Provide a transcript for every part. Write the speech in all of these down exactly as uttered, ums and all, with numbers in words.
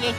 toilet.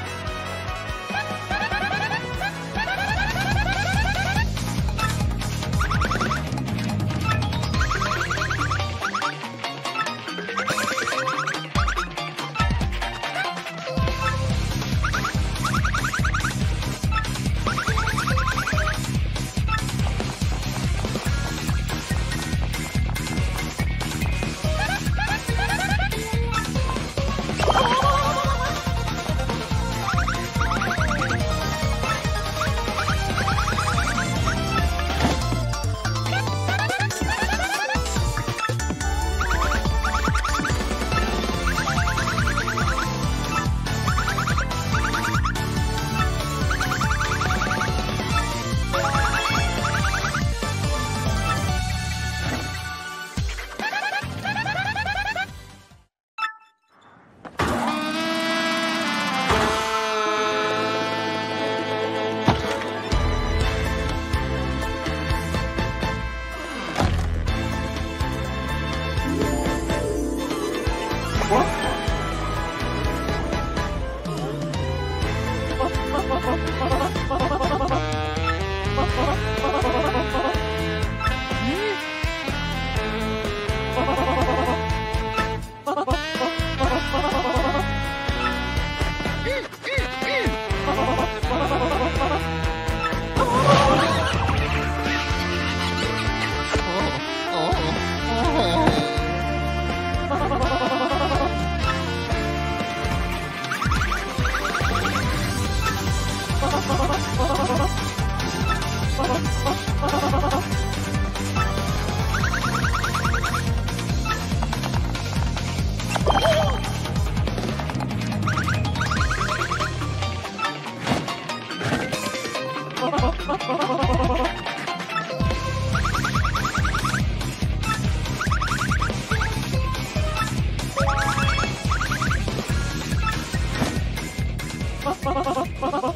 Ha ha ha ha ha.